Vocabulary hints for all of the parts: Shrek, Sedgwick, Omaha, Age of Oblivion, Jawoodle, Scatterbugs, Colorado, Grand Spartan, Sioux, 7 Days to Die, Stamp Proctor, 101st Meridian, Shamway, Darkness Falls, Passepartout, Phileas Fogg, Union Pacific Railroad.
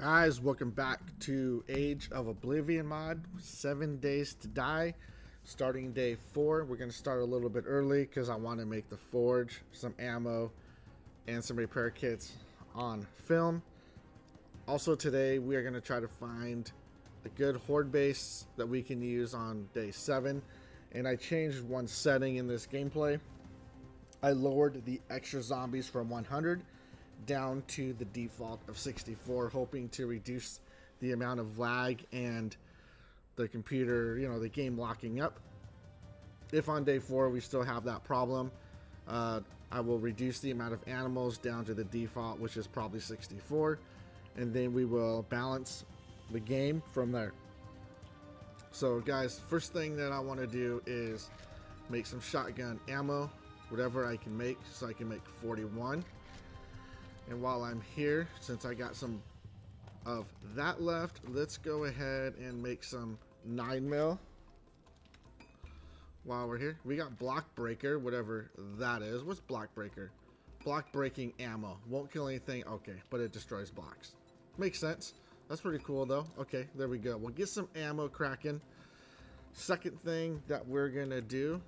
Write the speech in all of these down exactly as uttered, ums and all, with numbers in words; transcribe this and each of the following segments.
Guys, welcome back to Age of Oblivion mod, seven days to die, starting day four. We're going to start a little bit early because I want to make the forge, some ammo, and some repair kits on film. Also today, we are going to try to find a good horde base that we can use on day seven. And I changed one setting in this gameplay. I lowered the extra zombies from one hundred down to the default of sixty-four, hoping to reduce the amount of lag and the computer, you know, the game locking up. If on day four we still have that problem, uh, I will reduce the amount of animals down to the default, which is probably sixty-four, and then we will balance the game from there. So guys, first thing that I want to do is make some shotgun ammo, whatever I can make, so I can make forty-one. And while I'm here, since I got some of that left, let's go ahead and make some nine mil while we're here. We got block breaker, whatever that is. What's block breaker? Block breaking ammo. Won't kill anything. Okay, but it destroys blocks. Makes sense. That's pretty cool, though. Okay, there we go. We'll get some ammo cracking. Second thing that we're going to do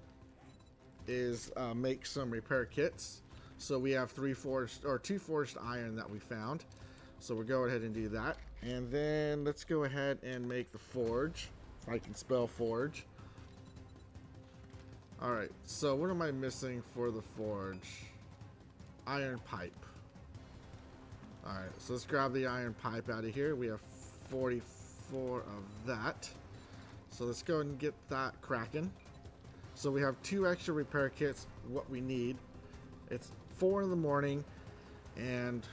is uh, make some repair kits. So we have three forged or two forged iron that we found. So we'll go ahead and do that. And then let's go ahead and make the forge. If I can spell forge. Alright, so what am I missing for the forge? Iron pipe. Alright, so let's grab the iron pipe out of here. We have forty-four of that. So let's go ahead and get that cracking. So we have two extra repair kits, what we need. It's four in the morning and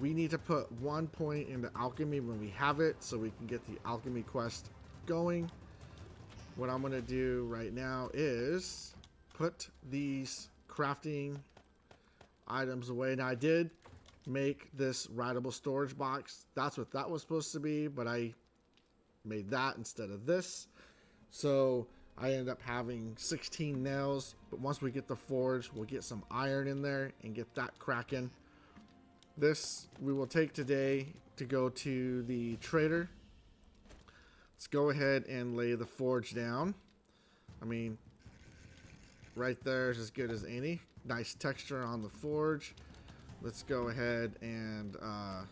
we need to put one point into alchemy when we have it so we can get the alchemy quest going. What I'm going to do right now is put these crafting items away. Now I did make this rideable storage box. That's what that was supposed to be, but I made that instead of this. So I end up having sixteen nails, but once we get the forge, we'll get some iron in there and get that cracking. This we will take today to go to the trader. Let's go ahead and lay the forge down. I mean, right there is as good as any. Nice texture on the forge. Let's go ahead and uh,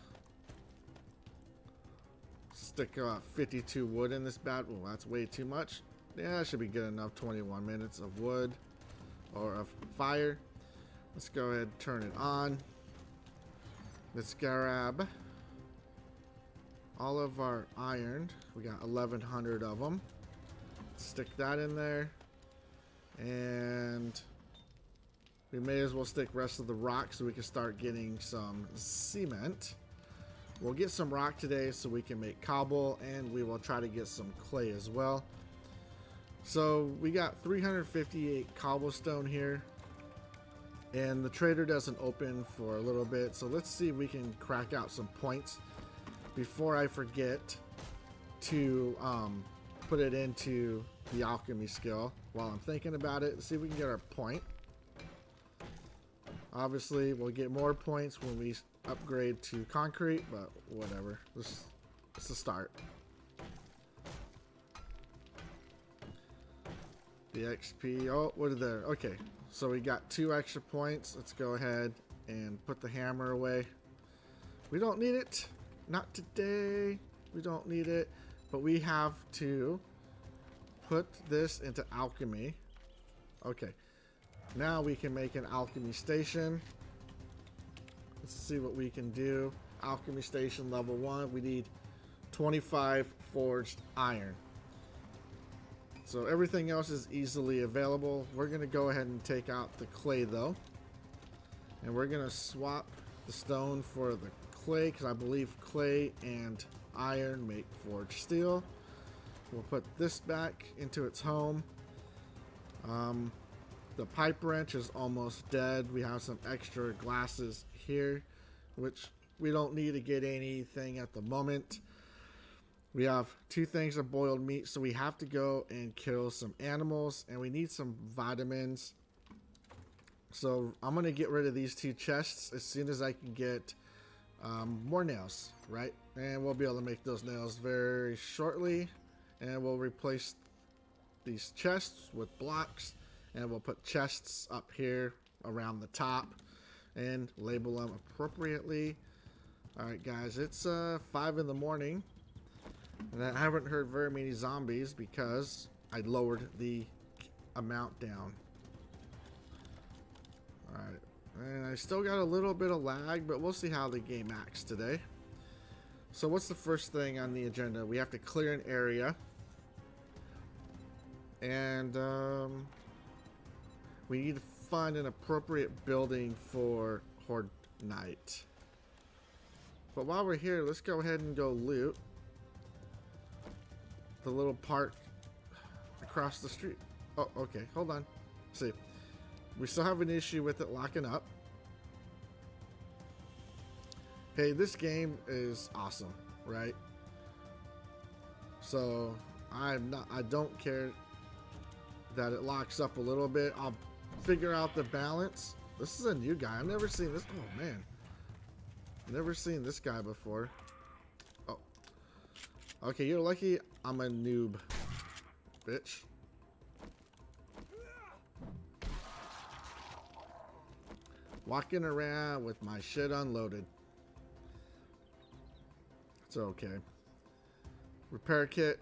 stick uh, fifty-two wood in this bat. Well, that's way too much. Yeah, that should be good enough. twenty-one minutes of wood or of fire. Let's go ahead and turn it on. Let's grab all of our iron. We got eleven hundred of them. Stick that in there. And we may as well stick rest of the rock so we can start getting some cement. We'll get some rock today so we can make cobble, and we will try to get some clay as well. So we got three hundred fifty-eight cobblestone here, and the trader doesn't open for a little bit, so let's see if we can crack out some points before I forget to um, put it into the alchemy skill while I'm thinking about it. Let's see if we can get our point. Obviously we'll get more points when we upgrade to concrete, but whatever, this is a start. The X P, oh, what are there? Okay, so we got two extra points. Let's go ahead and put the hammer away. We don't need it. Not today. We don't need it. But we have to put this into alchemy. Okay, now we can make an alchemy station. Let's see what we can do. Alchemy station level one. We need twenty-five forged iron. So everything else is easily available. We're going to go ahead and take out the clay though. And we're going to swap the stone for the clay because I believe clay and iron make forged steel. We'll put this back into its home. Um, the pipe wrench is almost dead. We have some extra glasses here, which we don't need to get anything at the moment. We have two things of boiled meat, so we have to go and kill some animals, and we need some vitamins. So I'm going to get rid of these two chests as soon as I can get Um, more nails, right? And we'll be able to make those nails very shortly. And we'll replace these chests with blocks. And we'll put chests up here around the top and label them appropriately. Alright guys, it's uh, five in the morning. And I haven't heard very many zombies because I lowered the amount down. Alright, and I still got a little bit of lag, but we'll see how the game acts today. So what's the first thing on the agenda? We have to clear an area. And um, we need to find an appropriate building for Horde Night. But while we're here, let's go ahead and go loot the little park across the street. Oh, okay, hold on. See. We still have an issue with it locking up. Hey, this game is awesome, right? So I'm not, I don't care that it locks up a little bit. I'll figure out the balance. This is a new guy. I've never seen this. Oh man, never seen this guy before. Oh, okay. You're lucky I'm a noob, bitch. Walking around with my shit unloaded. It's okay. Repair kit.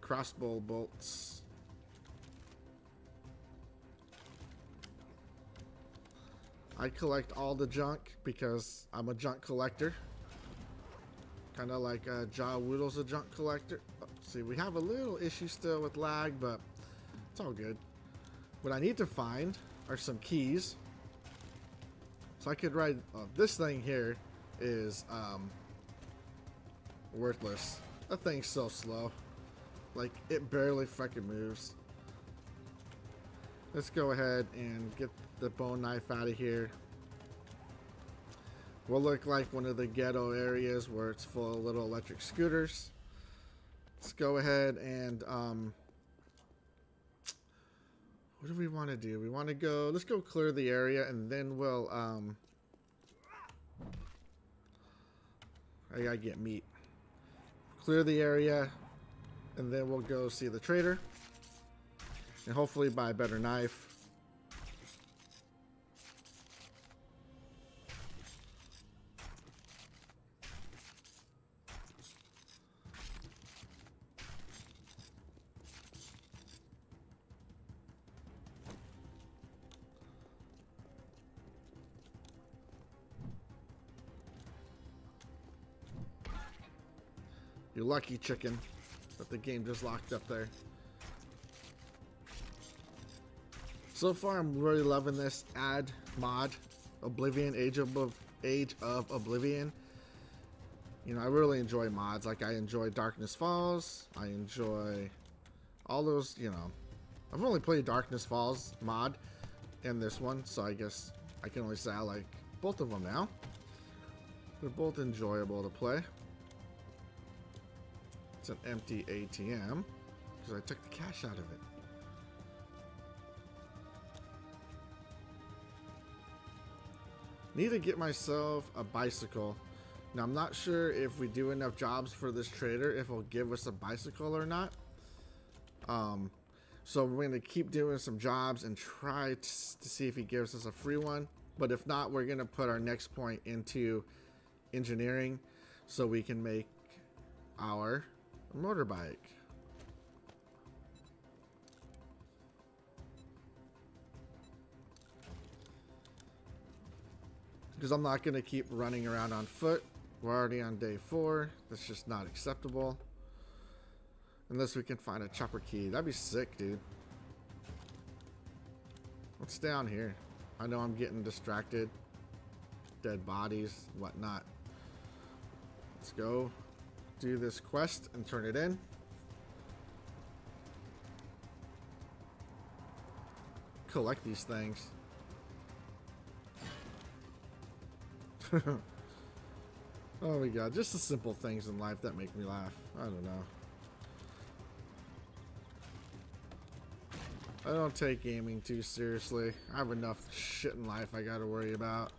Crossbow bolts. I collect all the junk because I'm a junk collector. Kind of like uh, Jawoodle's a junk collector. Oh, see, we have a little issue still with lag, but it's all good. What I need to find are some keys. So I could write, oh, this thing here is um, worthless. That thing's so slow. Like, it barely fucking moves. Let's go ahead and get the bone knife out of here. We'll look like one of the ghetto areas where it's full of little electric scooters. Let's go ahead and, um, what do we want to do? We want to go, let's go clear the area and then we'll, um, I gotta get meat. Clear the area and then we'll go see the trader and hopefully buy a better knife. You're lucky, chicken, that the game just locked up there. So far, I'm really loving this ad mod, Oblivion, Age of Age of Oblivion. You know, I really enjoy mods. Like I enjoy Darkness Falls. I enjoy all those. You know, I've only played Darkness Falls mod and this one, so I guess I can only say I like both of them now. They're both enjoyable to play. It's an empty A T M because I took the cash out of it. Need to get myself a bicycle. Now I'm not sure if we do enough jobs for this trader, if he'll give us a bicycle or not. Um, so we're going to keep doing some jobs and try to see if he gives us a free one. But if not, we're going to put our next point into engineering so we can make our motorbike. Because I'm not going to keep running around on foot. We're already on day four. That's just not acceptable. Unless we can find a chopper key. That'd be sick, dude. What's down here? I know I'm getting distracted. Dead bodies, whatnot. Let's go do this quest and turn it in. Collect these things. Oh my god, just the simple things in life that make me laugh. I don't know. I don't take gaming too seriously. I have enough shit in life I gotta worry about.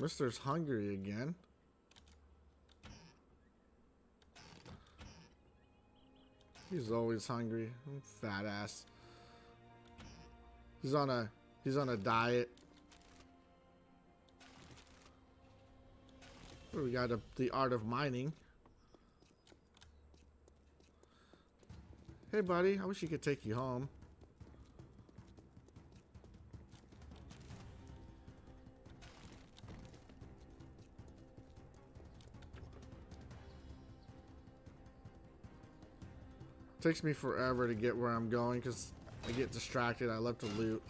Mister's hungry again. He's always hungry. I'm fat ass. He's on a he's on a diet. We got a, the art of mining. Hey buddy, I wish you could take you home. Takes me forever to get where I'm going because I get distracted. I love to loot.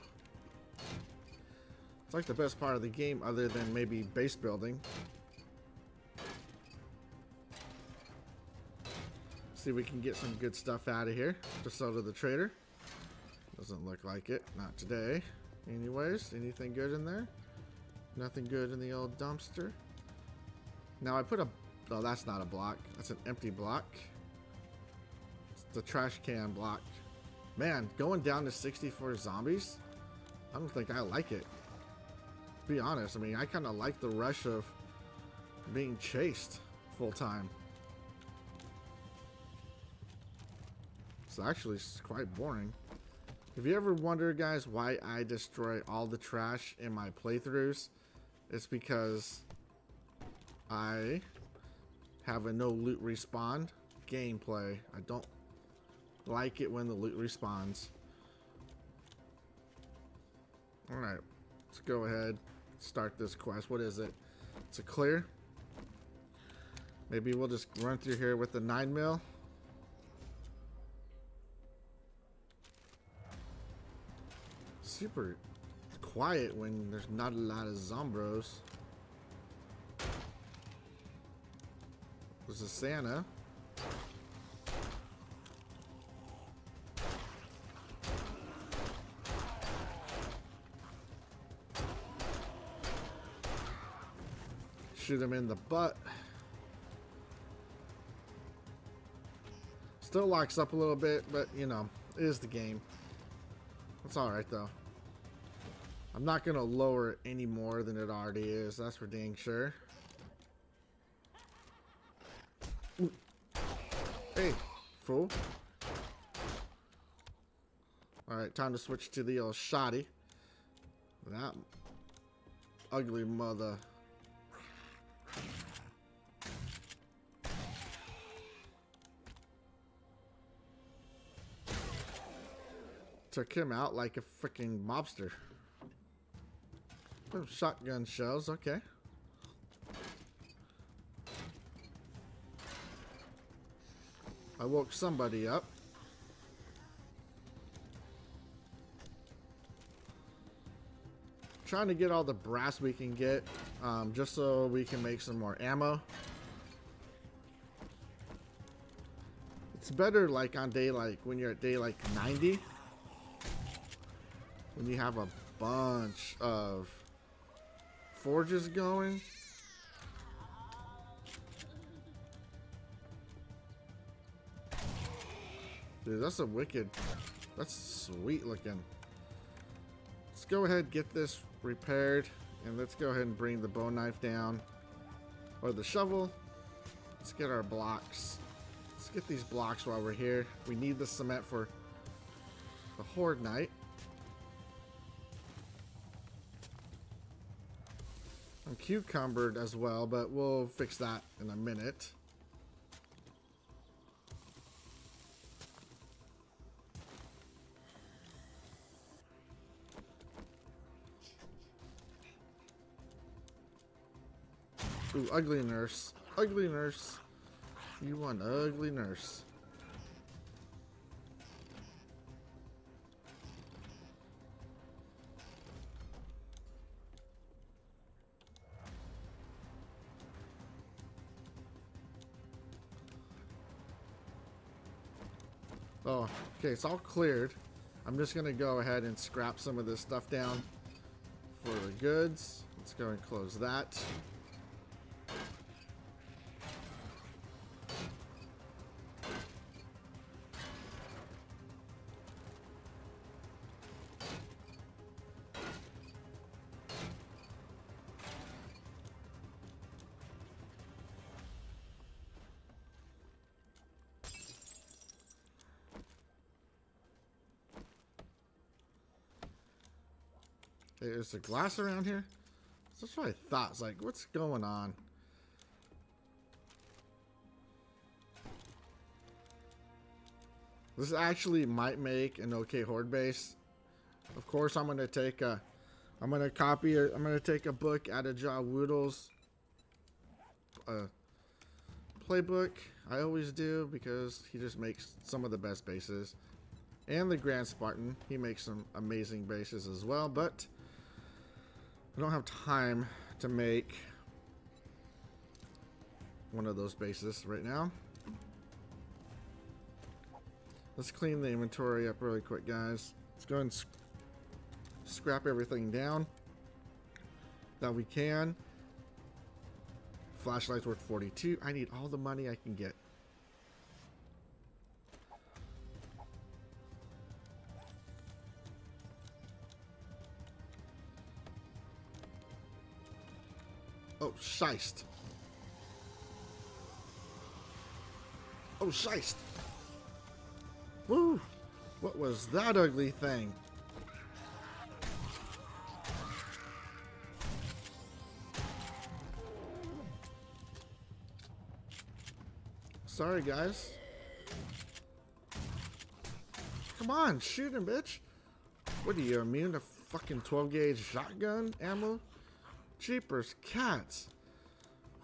It's like the best part of the game other than maybe base building. See if we can get some good stuff out of here to sell to the trader. Doesn't look like it. Not today. Anyways, anything good in there? Nothing good in the old dumpster. Now I put a... Oh, that's not a block. That's an empty block. The trash can block. Man, going down to sixty-four zombies? I don't think I like it. To be honest, I mean, I kind of like the rush of being chased full time. It's actually quite boring. If you ever wonder, guys, why I destroy all the trash in my playthroughs, it's because I have a no loot respawn gameplay. I don't like it when the loot respawns. Alright, let's go ahead, start this quest. What is it? It's a clear. Maybe we'll just run through here with the nine mil. Super quiet when there's not a lot of zombros. There's a Santa. Shoot him in the butt. Still locks up a little bit, but you know, it is the game. It's alright though. I'm not gonna lower it any more than it already is, that's for dang sure. Ooh. Hey, fool. Alright, time to switch to the old shoddy. That ugly mother. Took him out like a freaking mobster. Oh, shotgun shells, okay. I woke somebody up. Trying to get all the brass we can get, um, just so we can make some more ammo. It's better like on day like when you're at day like ninety. When you have a bunch of forges going. Dude, that's a wicked, that's sweet looking. Let's go ahead and get this repaired and let's go ahead and bring the bow knife down, or the shovel. Let's get our blocks. Let's get these blocks while we're here. We need the cement for the horde knight. I'm cucumbered as well, but we'll fix that in a minute. Ooh, ugly nurse. Ugly nurse. You want ugly nurse. Oh, okay, it's all cleared. I'm just gonna go ahead and scrap some of this stuff down for the goods. Let's go and close that. Is there glass around here? That's what I thought. It's like, what's going on? This actually might make an okay horde base. Of course, I'm gonna take a, I'm gonna copy. A, I'm gonna take a book out of Jawoodle's uh, playbook. I always do because he just makes some of the best bases, and the Grand Spartan. He makes some amazing bases as well. But I don't have time to make one of those bases right now. Let's clean the inventory up really quick, guys. Let's go and sc scrap everything down that we can. Flashlight's worth forty-two. I need all the money I can get. Oh, shiest. Oh, shiest. Woo! What was that ugly thing? Sorry, guys. Come on, shoot him, bitch. What are you, immune to fucking twelve gauge shotgun ammo? Jeepers, cats.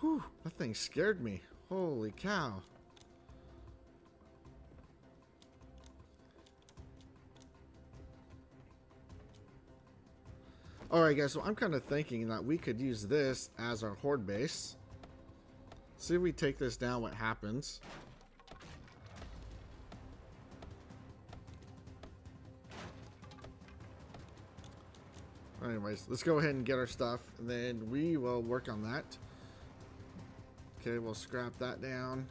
Whew, that thing scared me. Holy cow. Alright guys, so I'm kind of thinking that we could use this as our horde base. See if we take this down, what happens. Anyways, let's go ahead and get our stuff, and then we will work on that. Okay, we'll scrap that down.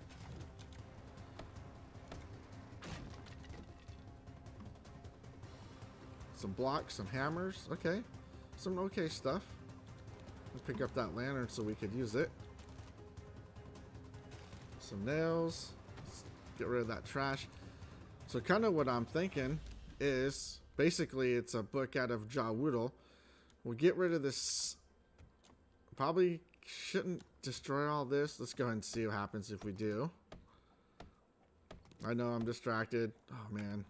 Some blocks, some hammers, okay. Some okay stuff. Let's pick up that lantern so we could use it. Some nails. Let's get rid of that trash. So kind of what I'm thinking is, basically it's a book out of Jawoodle. We'll get rid of this. Probably shouldn't destroy all this. Let's go ahead and see what happens if we do. I know I'm distracted. Oh man.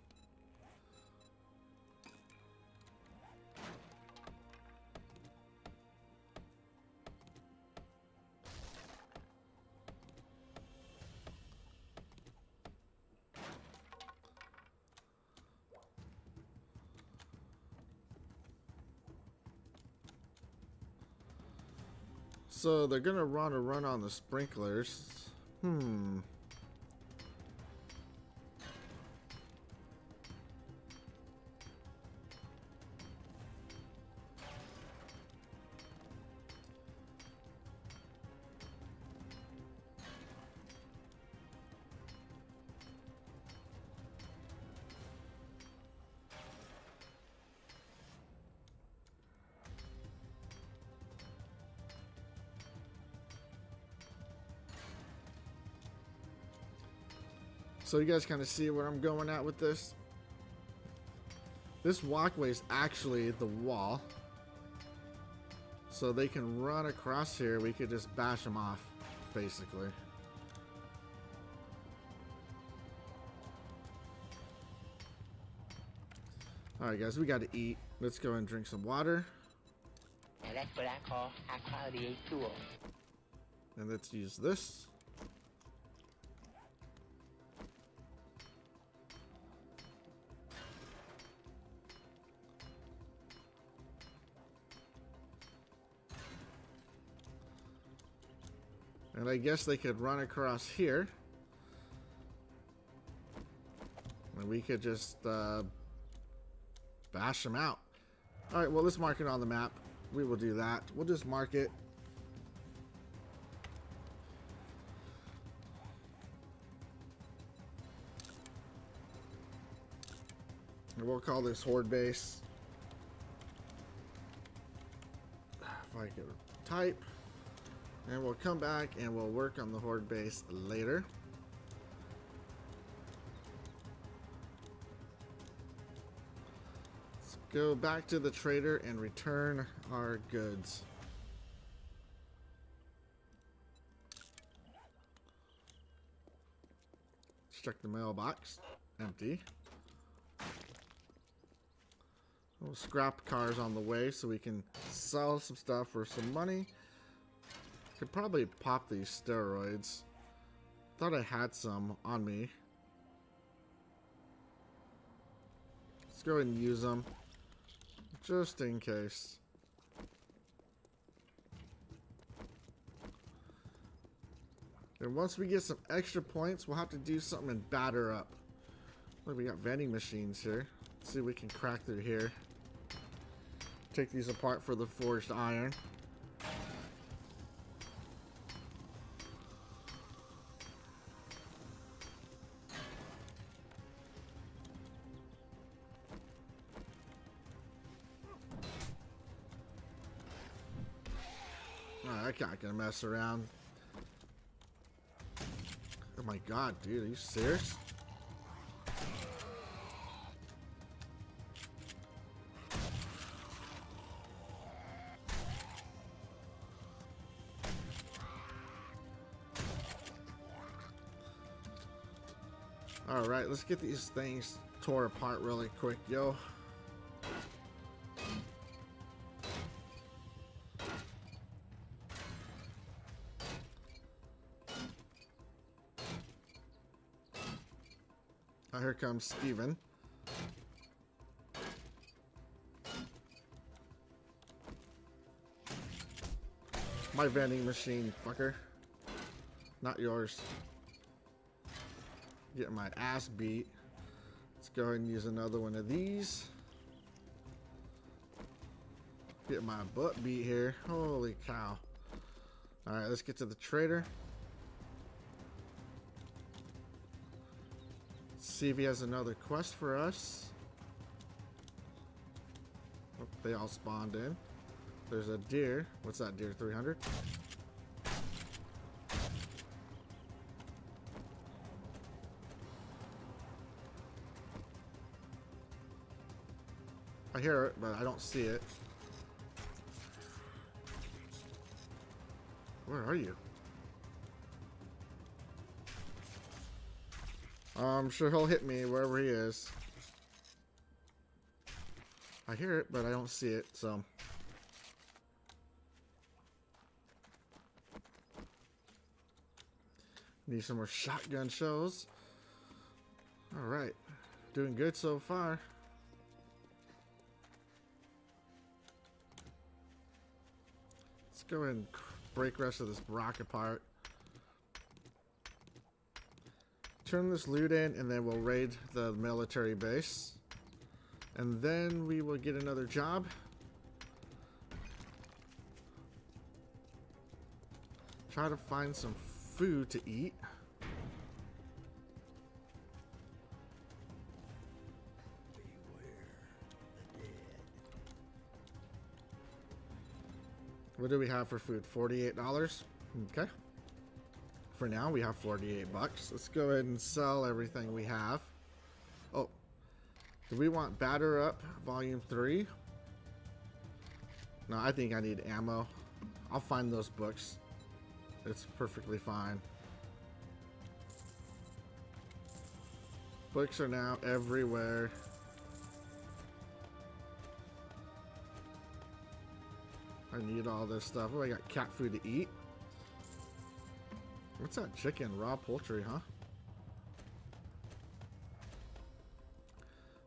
So they're gonna run a run on the sprinklers. Hmm. So you guys kind of see where I'm going at with this. This walkway is actually the wall. So they can run across here. We could just bash them off, basically. Alright guys, we got to eat. Let's go and drink some water. Now that's what I call high quality H two O. And let's use this. And I guess they could run across here. And we could just uh, bash them out. Alright, well, let's mark it on the map. We will do that. We'll just mark it. And we'll call this Horde Base. If I could type. And we'll come back and we'll work on the horde base later. Let's Go back to the trader and return our goods. Let's check the mailbox. Empty. Little scrap cars on the way so we can sell some stuff for some money. Could probably pop these steroids. Thought I had some on me. Let's go ahead and use them. Just in case. And once we get some extra points, we'll have to do something and batter up. Look, we got vending machines here. Let's see if we can crack through here. Take these apart for the forged iron. I'm not gonna mess around. Oh my god, dude, are you serious? Alright, let's get these things tore apart really quick, yo. Here comes Steven. My vending machine, fucker. Not yours. Getting my ass beat. Let's go ahead and use another one of these. Get my butt beat here. Holy cow. Alright, let's get to the trader. See if he has another quest for us. Oh, they all spawned in. There's a deer. What's that deer? three hundred? I hear it, but I don't see it. Where are you? I'm sure he'll hit me wherever he is. I hear it, but I don't see it, so. Need some more shotgun shells. Alright. Doing good so far. Let's go ahead and break the rest of this rock apart. Turn this loot in, and then we'll raid the military base. And then we will get another job. Try to find some food to eat. Beware the dead. What do we have for food? forty-eight dollars? Okay. For now, we have forty-eight bucks. Let's go ahead and sell everything we have. Oh, do we want Batter Up Volume three? No, I think I need ammo. I'll find those books. It's perfectly fine. Books are now everywhere. I need all this stuff. Oh, I got cat food to eat. What's that chicken? Raw poultry, huh?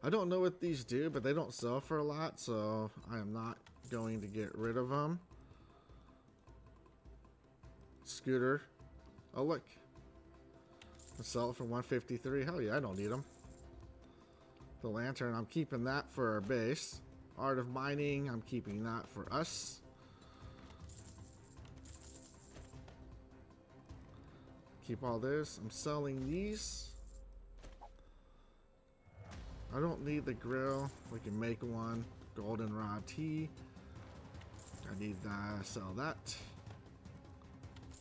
I don't know what these do, but they don't sell for a lot, so I am not going to get rid of them. Scooter. Oh, look. I'll sell it for one fifty-three. Hell yeah, I don't need them. The lantern, I'm keeping that for our base. Art of Mining, I'm keeping that for us. Keep all this. I'm selling these. I don't need the grill. We can make one. Goldenrod tea. I need that. Sell that.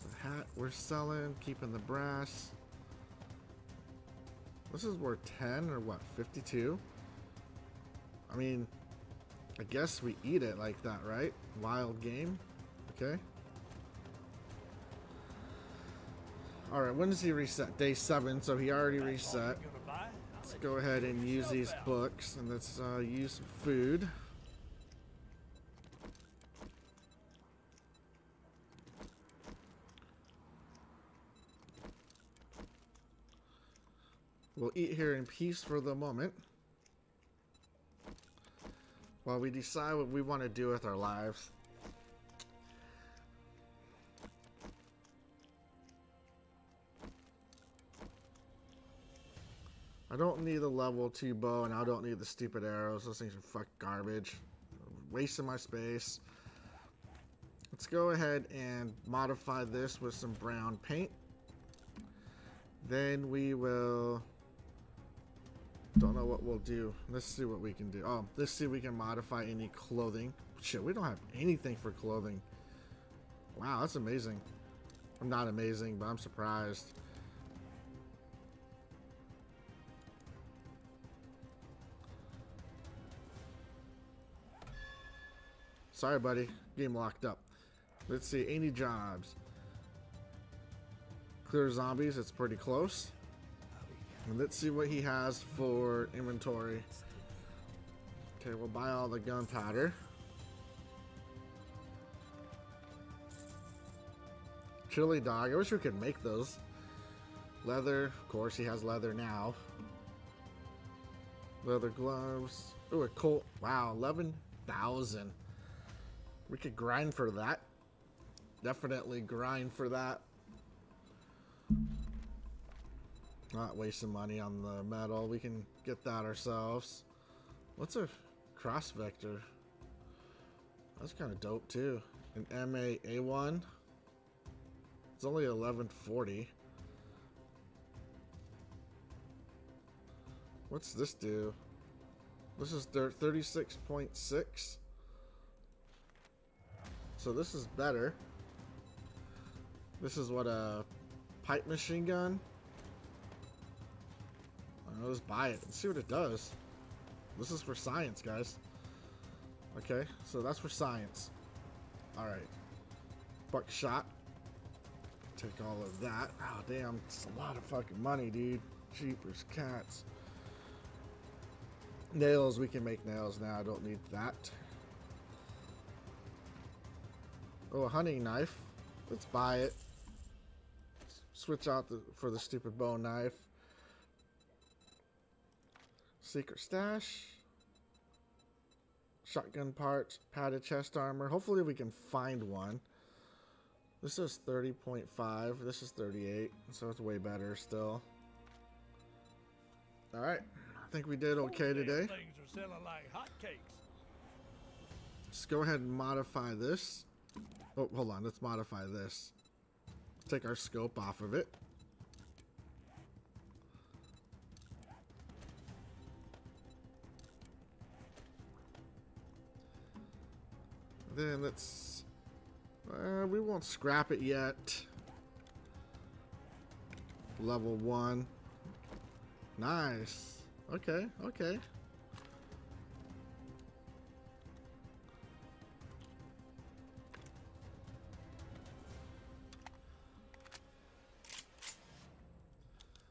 The hat we're selling. Keeping the brass. This is worth ten or what? fifty-two? I mean, I guess we eat it like that, right? Wild game. Okay. Alright, when does he reset? Day seven, so he already reset. Let's go ahead and use these books, and let's uh, use some food. We'll eat here in peace for the moment, while we decide what we want to do with our lives. I don't need the level two bow, and I don't need the stupid arrows. Those things are fuck garbage. I'm wasting my space. Let's go ahead and modify this with some brown paint. Then we will... Don't know what we'll do. Let's see what we can do. Oh, let's see if we can modify any clothing. Shit, we don't have anything for clothing. Wow, that's amazing. I'm not amazing, but I'm surprised. Sorry, buddy. Game locked up. Let's see. Any jobs? Clear zombies. It's pretty close. And let's see what he has for inventory. Okay, we'll buy all the gunpowder. Chili dog. I wish we could make those. Leather. Of course, he has leather now. Leather gloves. Ooh, a Colt. Wow, eleven thousand. We could grind for that. Definitely grind for that. Not wasting money on the metal. We can get that ourselves. What's a cross vector? That's kind of dope too. An M A A one. It's only eleven forty. What's this do? This is thirty-six point six. So this is better. This is what a pipe machine gun. I'll just buy it and see what it does. This is for science, guys. Okay, so that's for science. Alright. Buckshot. Take all of that. Oh, damn. It's a lot of fucking money, dude. Jeepers cats. Nails. We can make nails now. I don't need that. Oh, a hunting knife. Let's buy it. Switch out the, for the stupid bone knife. Secret stash, shotgun parts, padded chest armor. Hopefully we can find one. This is thirty point five. This is thirty-eight. So it's way better still. All right. I think we did okay today. Things are selling like hotcakes. Let's go ahead and modify this. Oh, hold on. Let's modify this. Take our scope off of it. Then let's... Uh, we won't scrap it yet. Level one. Nice. Okay, okay.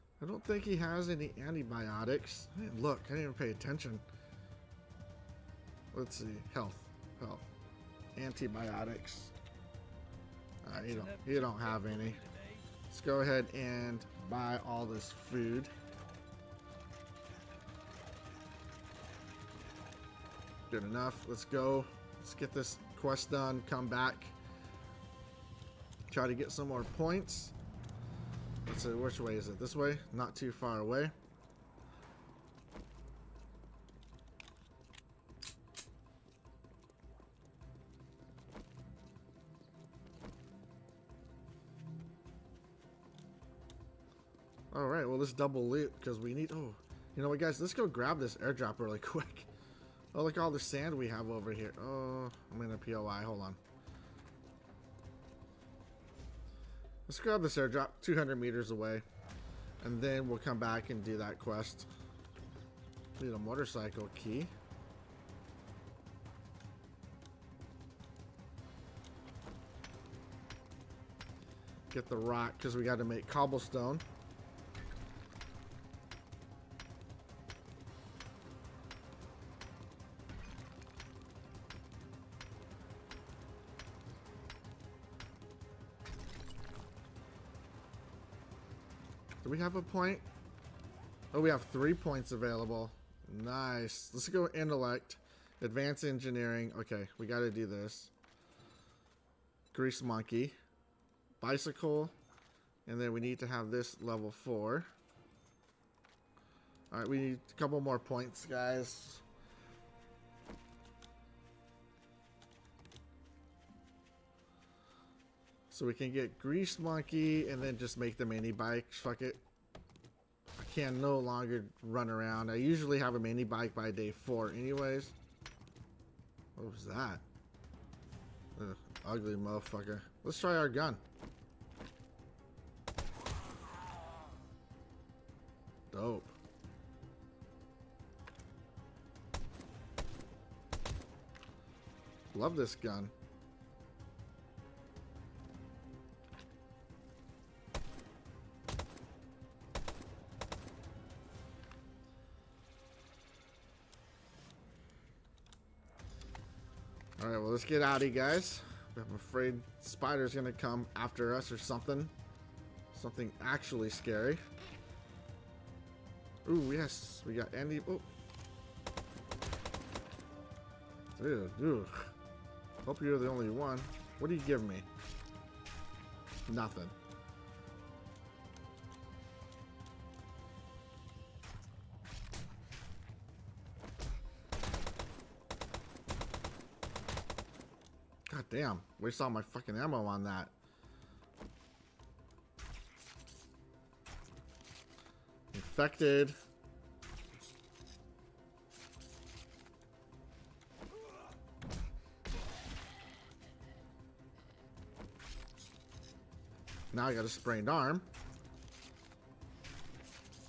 I don't think he has any antibiotics. I didn't look. I didn't even pay attention. Let's see. Health. Health. Antibiotics. Uh, you don't you don't have any. Let's go ahead and buy all this food. Good enough. Let's go. Let's get this quest done. Come back. Try to get some more points. Let's see, which way is it? This way? Not too far away. Alright, well, let's double loot because we need... Oh, you know what, guys? Let's go grab this airdrop really quick. Oh, look at all the sand we have over here. Oh, I'm in a P O I. Hold on. Let's grab this airdrop two hundred meters away. And then we'll come back and do that quest. Need a motorcycle key. Get the rock because we got to make cobblestone. Do we have a point? Oh, we have three points available. Nice. Let's go intellect. Advanced engineering. Okay, we got to do this. Grease monkey. Bicycle. And then we need to have this level four. Alright, we need a couple more points, guys. So we can get Grease Monkey and then just make the mini bike. Fuck it. I can no longer run around. I usually have a mini bike by day four anyways. What was that? Ugh, ugly motherfucker. Let's try our gun. Dope. Love this gun. Alright, well, let's get out of here, guys. I'm afraid spider's gonna come after us or something. Something actually scary. Ooh, yes. We got Andy. Oh. Dude, ugh. Hope you're the only one. What do you give me? Nothing. God damn, waste all my fucking ammo on that. Infected. Now I got a sprained arm.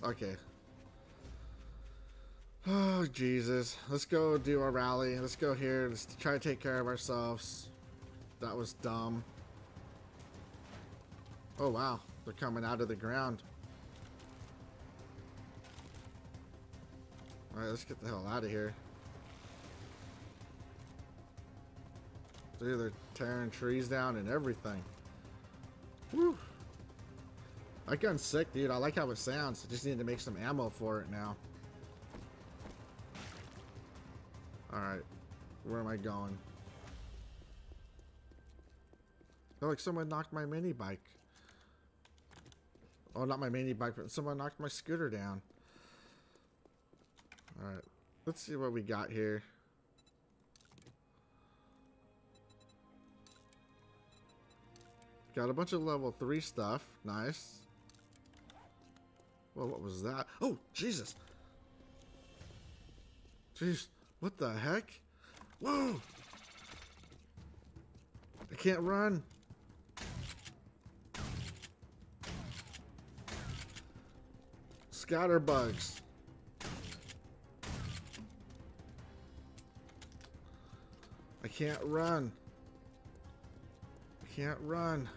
Okay. Oh, Jesus. Let's go do our rally. Let's go here. Let's try to take care of ourselves. That was dumb. Oh wow, they're coming out of the ground. Alright, let's get the hell out of here. Dude, they're tearing trees down and everything. Whew. That gun's sick, dude. I like how it sounds. I just need to make some ammo for it now. Alright, where am I going? I feel like someone knocked my mini bike. Oh, not my mini bike, but someone knocked my scooter down. Alright, let's see what we got here. Got a bunch of level three stuff. Nice. Well, what was that? Oh, Jesus! Jeez, what the heck? Whoa! I can't run! Scatterbugs. I can't run. I can't run.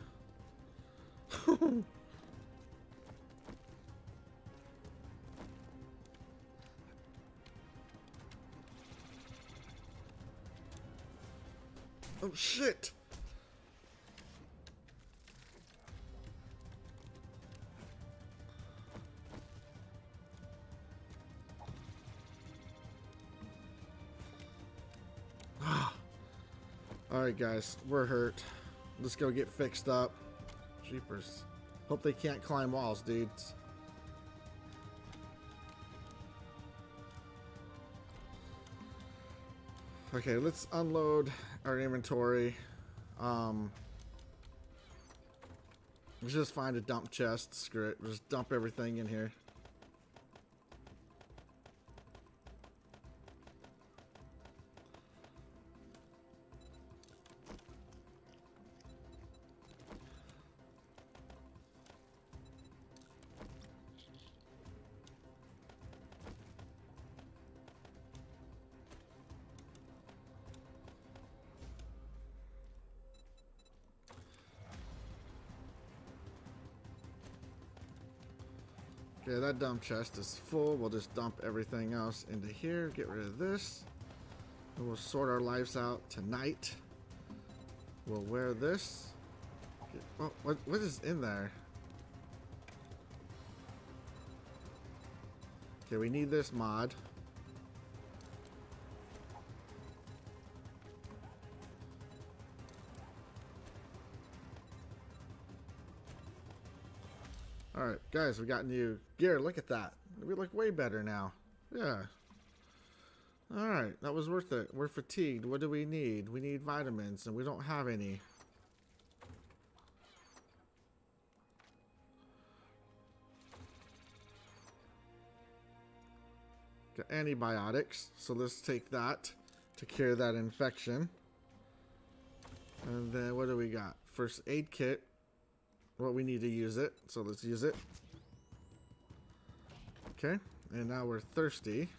Oh shit. Alright guys, we're hurt. Let's go get fixed up. Jeepers. Hope they can't climb walls, dudes. Okay, let's unload our inventory. Um, let's just find a dump chest. Screw it. Just dump everything in here. Okay, that dump chest is full. We'll just dump everything else into here. Get rid of this. And we'll sort our lives out tonight. We'll wear this. Get, oh, what, what is in there? Okay, we need this mod. Alright, guys, we got new gear. Look at that. We look way better now. Yeah. Alright, that was worth it. We're fatigued. What do we need? We need vitamins, and we don't have any. Got antibiotics, so let's take that to cure that infection. And then what do we got? First aid kit. Well, we need to use it, so let's use it. Okay, and now we're thirsty.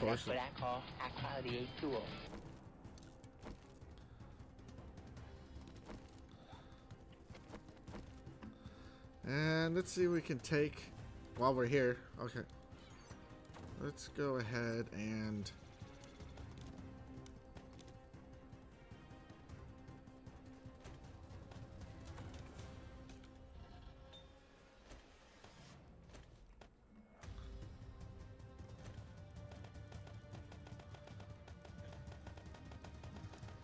That's what I call a quality tool. And let's see what we can take while we're here. Okay. Let's go ahead and...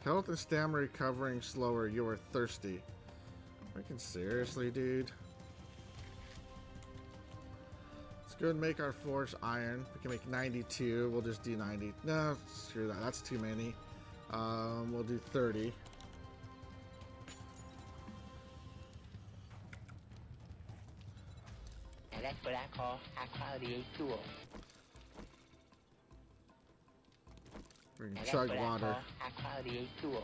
Health and stamina recovering slower. You are thirsty. I can seriously, dude. Let's go and make our forge iron. We can make ninety-two. We'll just do ninety. No, screw that. That's too many. Um, we'll do thirty. And that's what I call a quality tool. We can chug water. Tool.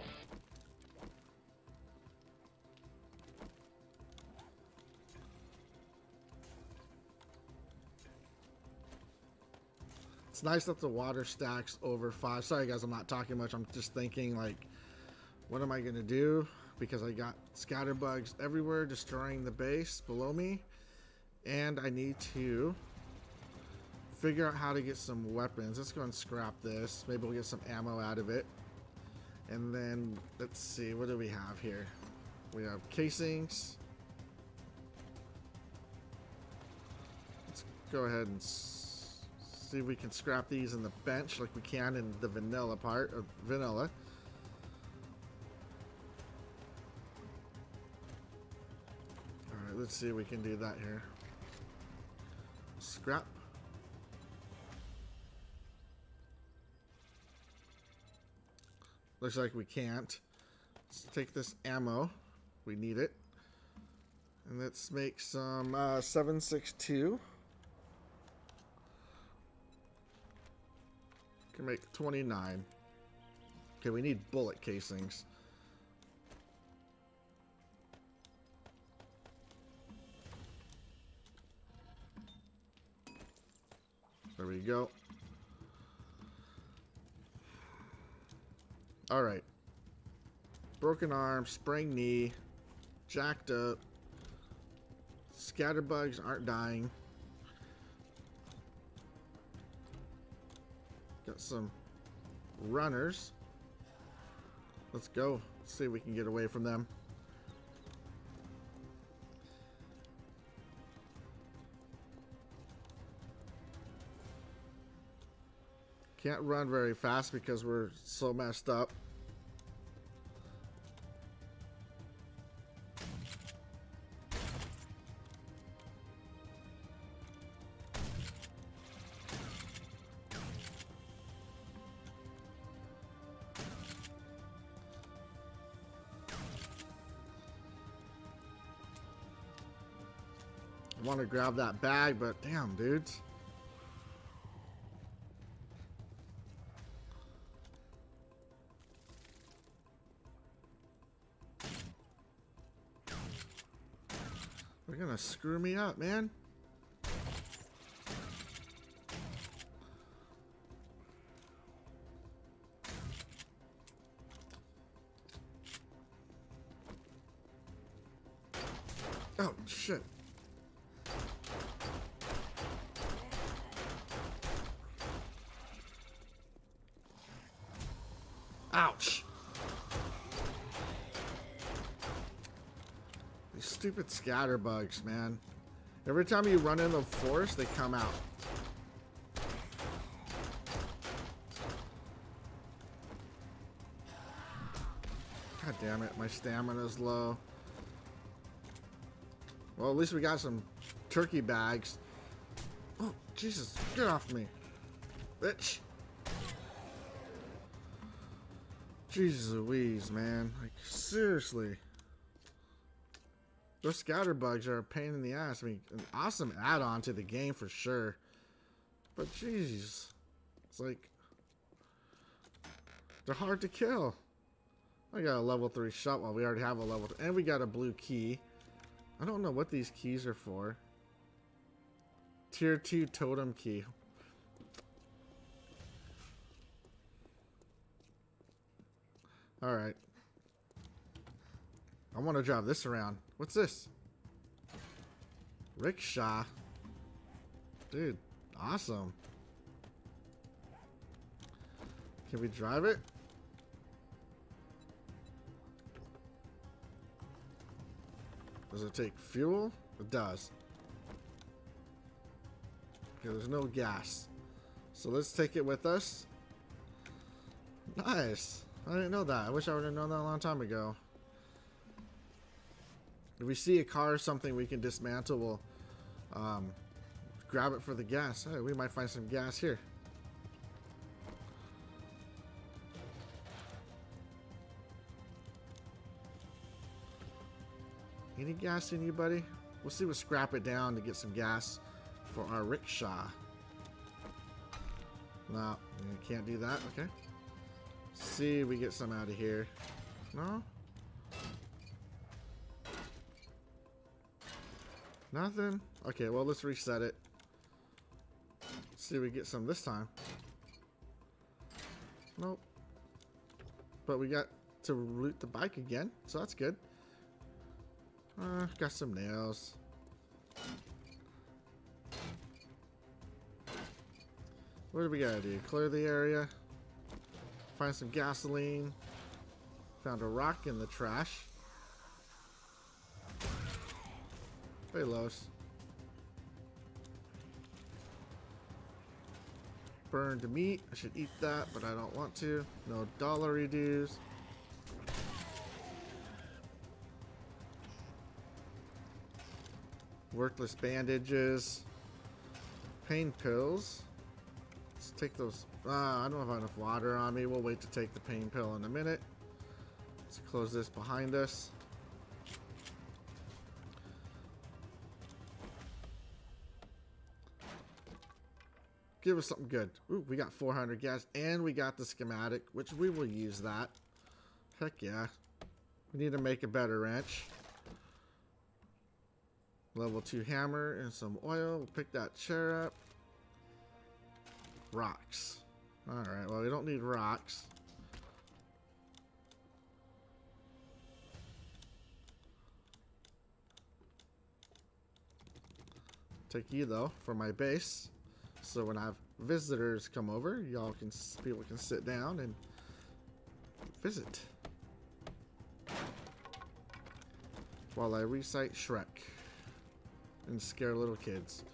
It's nice that the water stacks over five. Sorry guys, I'm not talking much. I'm just thinking like, what am I gonna do? Because I got scatterbugs everywhere destroying the base below me, and I need to figure out how to get some weapons. Let's go and scrap this. Maybe we'll get some ammo out of it. And then let's see, what do we have here? We have casings. Let's go ahead and s see if we can scrap these in the bench like we can in the vanilla part of vanilla. All right, let's see if we can do that here. Scrap. Looks like we can't. Let's take this ammo. We need it. And let's make some uh, seven six two. Can make twenty-nine. Okay, we need bullet casings. There we go. Alright. Broken arm, sprained knee, jacked up, scatterbugs aren't dying. Got some runners. Let's go. Let's see if we can get away from them. Can't run very fast because we're so messed up. I want to grab that bag, but damn, dudes. You're gonna screw me up, man. Oh, shit. Ouch. These stupid scatterbugs, man. Every time you run in the forest, they come out. God damn it, my stamina's low. Well, at least we got some turkey bags. Oh, Jesus, get off me. Bitch. Jesus Louise, man. Like, seriously. Those scatterbugs are a pain in the ass. I mean, an awesome add-on to the game for sure. But jeez, it's like they're hard to kill. I got a level three shot while we already have a level th and we got a blue key. I don't know what these keys are for. Tier two totem key. All right. I want to drive this around. What's this? Rickshaw. Dude, awesome. Can we drive it? Does it take fuel? It does. Okay, there's no gas. So let's take it with us. Nice. I didn't know that. I wish I would have known that a long time ago. If we see a car or something we can dismantle, we'll um, grab it for the gas. Hey, we might find some gas here. Any gas in you, buddy? We'll see. We'll scrap it down to get some gas for our rickshaw. No, you can't do that. Okay. See, we get some out of here. No? Nothing? Okay, well, let's reset it. Let's see if we get some this time. Nope. But we got to loot the bike again, so that's good. Uh, got some nails. What do we gotta do? Clear the area. Find some gasoline. Found a rock in the trash. Hey, Los. Burned meat. I should eat that, but I don't want to. No dollar dues. Worthless bandages. Pain pills. Let's take those. Uh, I don't have enough water on me. We'll wait to take the pain pill in a minute. Let's close this behind us. Give us something good. Ooh, we got four hundred gas, and we got the schematic, which we will use that. Heck yeah. We need to make a better wrench. Level two hammer and some oil. We'll pick that chair up. Rocks. Alright, well, we don't need rocks. Take you, though, for my base. So when I have visitors come over, y'all can people can sit down and visit. While I recite Shrek and scare little kids.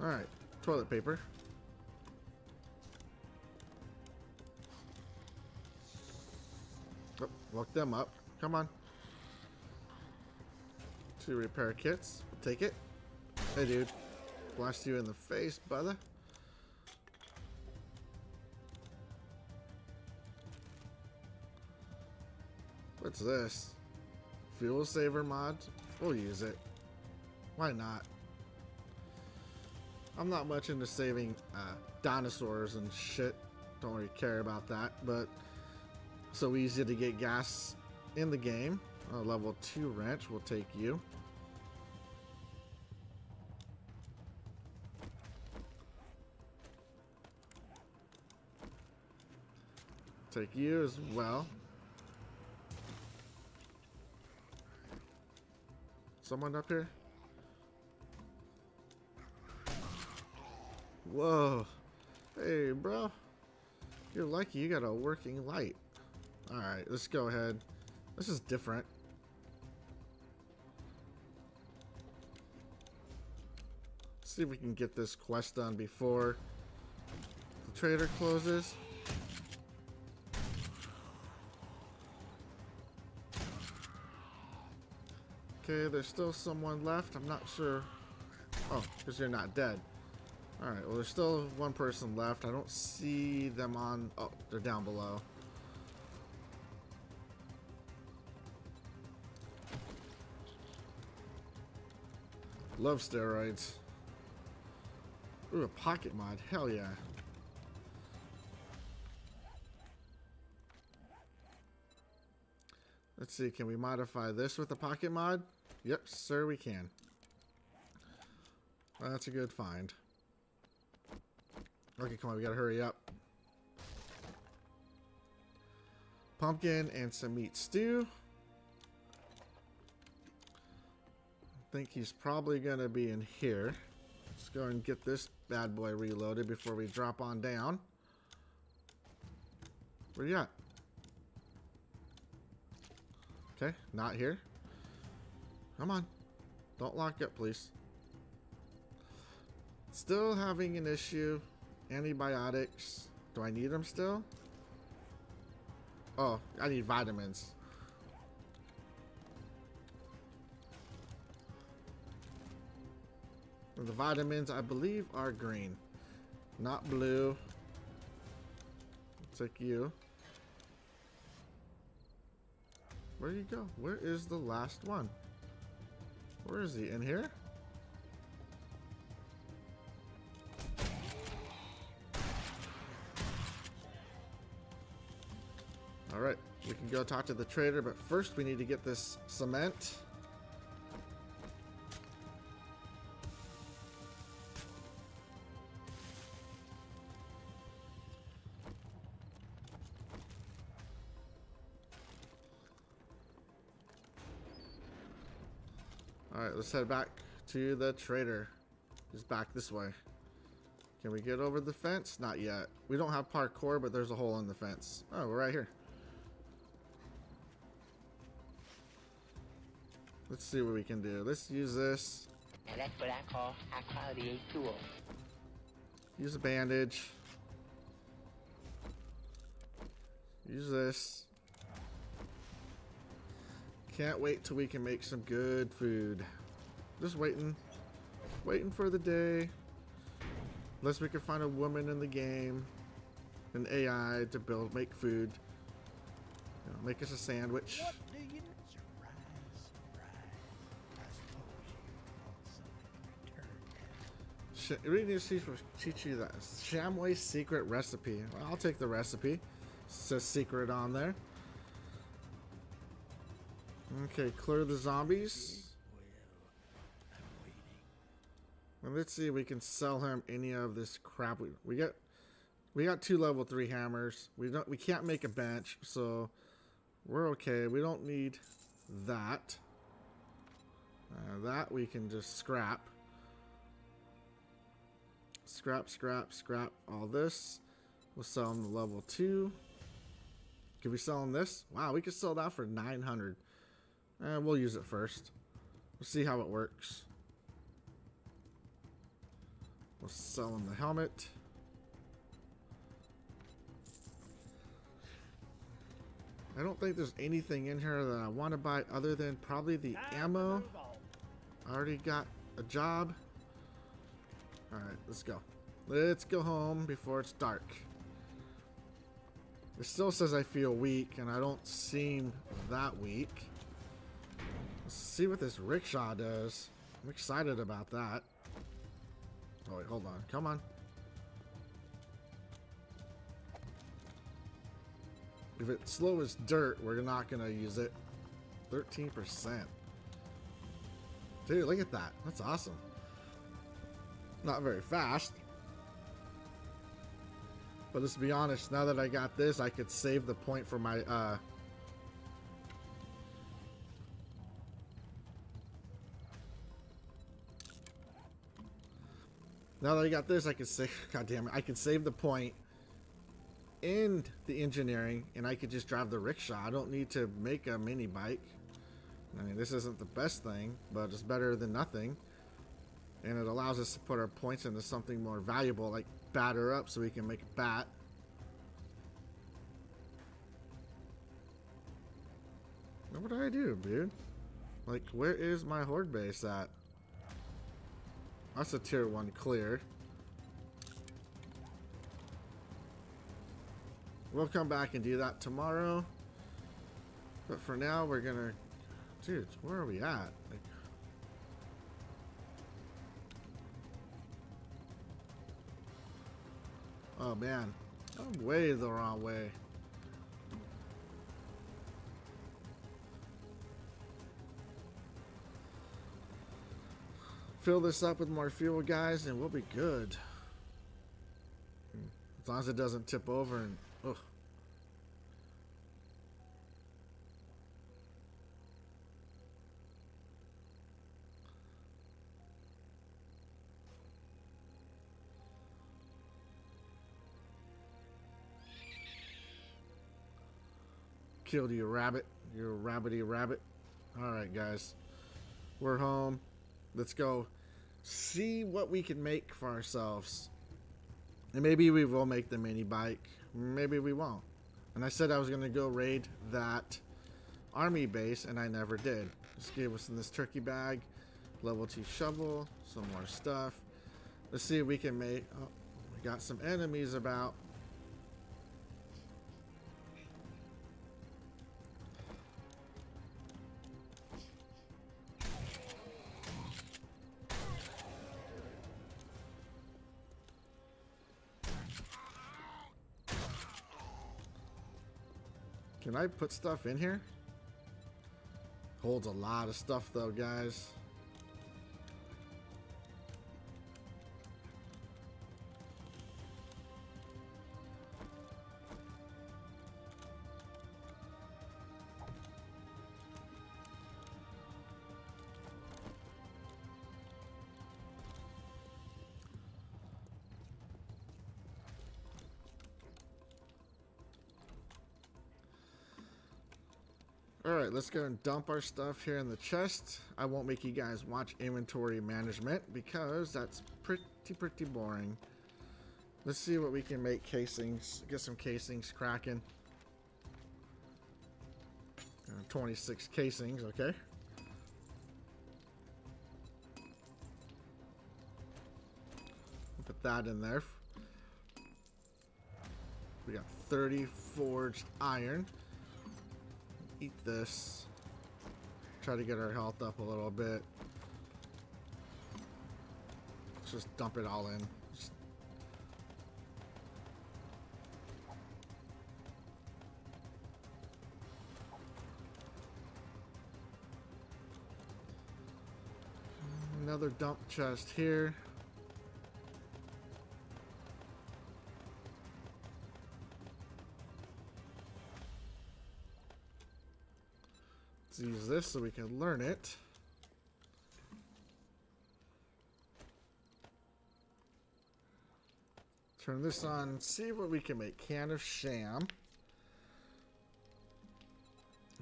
All right, toilet paper. Oh, walk them up. Come on. Two repair kits. Take it. Hey, dude. Blast you in the face, brother. What's this? Fuel saver mod? We'll use it. Why not? I'm not much into saving uh, dinosaurs and shit. Don't really care about that, but so easy to get gas in the game. Uh, level two wrench will take you. Take you as well. Someone up here? Whoa. Hey, bro. You're lucky you got a working light. Alright, let's go ahead. This is different. Let's see if we can get this quest done before the trader closes. Okay, there's still someone left. I'm not sure. Oh, because you're not dead. Alright, well, there's still one person left. I don't see them on... Oh, they're down below. Love steroids. Ooh, a pocket mod. Hell yeah. Let's see, can we modify this with the pocket mod? Yep, sir, we can. That's a good find. Okay, come on, we gotta hurry up. Pumpkin and some meat stew. I think he's probably gonna be in here. Let's go and get this bad boy reloaded before we drop on down. Where you at? Okay, not here. Come on. Don't lock up, please. Still having an issue. Antibiotics. Do I need them still? Oh, I need vitamins. And the vitamins, I believe, are green. Not blue. It's like you. Where do you go? Where is the last one? Where is he? In here? Alright, we can go talk to the trader, but first we need to get this cement. Alright, let's head back to the trader. He's back this way. Can we get over the fence? Not yet. We don't have parkour, but there's a hole in the fence. Oh, we're right here. Let's see what we can do. Let's use this. Now that's what I call high quality tool. Use a bandage. Use this. Can't wait till we can make some good food. Just waiting. Waiting for the day. Unless we can find a woman in the game. An A I to build, make food. You know, make us a sandwich. What do you do? Surprise, surprise. I suppose you want something in return. We need to teach you that Shamway secret recipe. Well, I'll take the recipe. It says secret on there. Okay, clear the zombies. And let's see if we can sell him any of this crap. We we got we got two level three hammers. We don't we can't make a bench, so we're okay. We don't need that. Uh, that we can just scrap. Scrap, scrap, scrap all this. We'll sell him the level two. Can we sell him this? Wow, we could sell that for nine hundred. Eh, we'll use it first. We'll see how it works. We'll sell him the helmet. I don't think there's anything in here that I want to buy other than probably the ammo. I already got a job. Alright, let's go. Let's go home before it's dark. It still says I feel weak, and I don't seem that weak. See what this rickshaw does. I'm excited about that. Oh wait, hold on. Come on. If it's slow as dirt, we're not gonna use it. thirteen percent. Dude, look at that. That's awesome. Not very fast. But let's be honest, now that I got this, I could save the point for my uh Now that I got this, I can save. God damn it! I can save the point and the engineering, and I could just drive the rickshaw. I don't need to make a mini bike. I mean, this isn't the best thing, but it's better than nothing. And it allows us to put our points into something more valuable, like batter up, so we can make a bat. What did I do, dude? Like, where is my horde base at? That's a tier one clear. We'll come back and do that tomorrow. But for now, we're gonna... Dude, where are we at? Like, oh man, I'm way the wrong way. Fill this up with more fuel, guys, and we'll be good. As long as it doesn't tip over and... Ugh. Killed you, rabbit. You rabbity rabbit. Alright, guys. We're home. Let's go see what we can make for ourselves. And maybe we will make the mini bike. Maybe we won't. And I said I was going to go raid that army base, and I never did. Just gave us in this turkey bag, level two shovel, some more stuff. Let's see if we can make... Oh, we got some enemies about. Can I put stuff in here? Holds a lot of stuff though, guys. Alright, let's go and dump our stuff here in the chest. I won't make you guys watch inventory management because that's pretty, pretty boring. Let's see what we can make casings. Get some casings cracking. Uh, twenty-six casings, okay. We'll put that in there. We got thirty forged iron. Eat this. Try to get our health up a little bit. Let's just dump it all in. Just... Another dump chest here. Use this so we can learn it. Turn this on, see what we can make. Can of sham.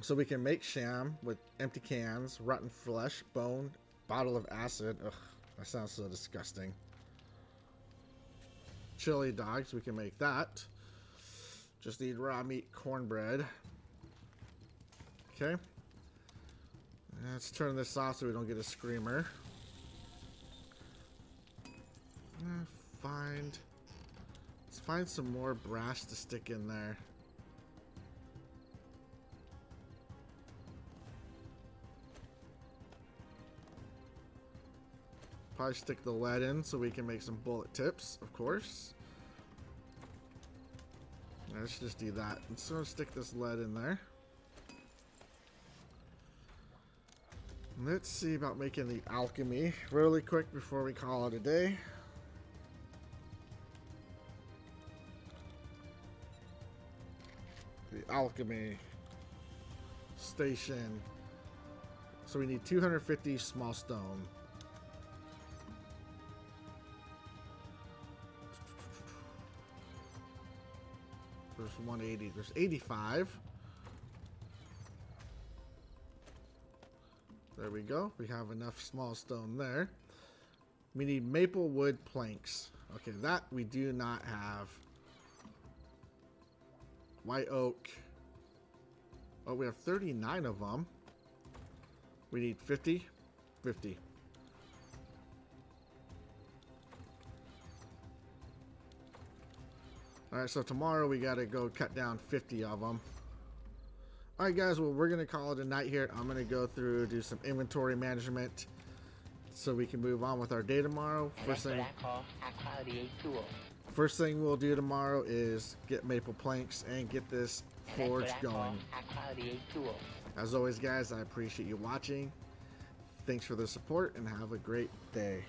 So we can make sham with empty cans, rotten flesh, bone, bottle of acid. Ugh, that sounds so disgusting. Chili dogs, we can make that. Just need raw meat, cornbread. Okay. Let's turn this off so we don't get a screamer. Find, let's find some more brass to stick in there. Probably stick the lead in so we can make some bullet tips, of course. Let's just do that. Let's sort of stick this lead in there. Let's see about making the alchemy really quick before we call it a day. The alchemy station. So we need two hundred fifty small stone. one eighty. There's eighty-five. There we go. We have enough small stone there. We need maple wood planks. Okay, that we do not have. White oak. Oh, we have thirty-nine of them. We need fifty. fifty. Alright, so tomorrow we gotta go cut down fifty of them. Alright guys, well we're gonna call it a night here. I'm gonna go through, do some inventory management so we can move on with our day tomorrow. First thing, first thing we'll do tomorrow is get maple planks and get this forge going. As always guys, I appreciate you watching. Thanks for the support and have a great day.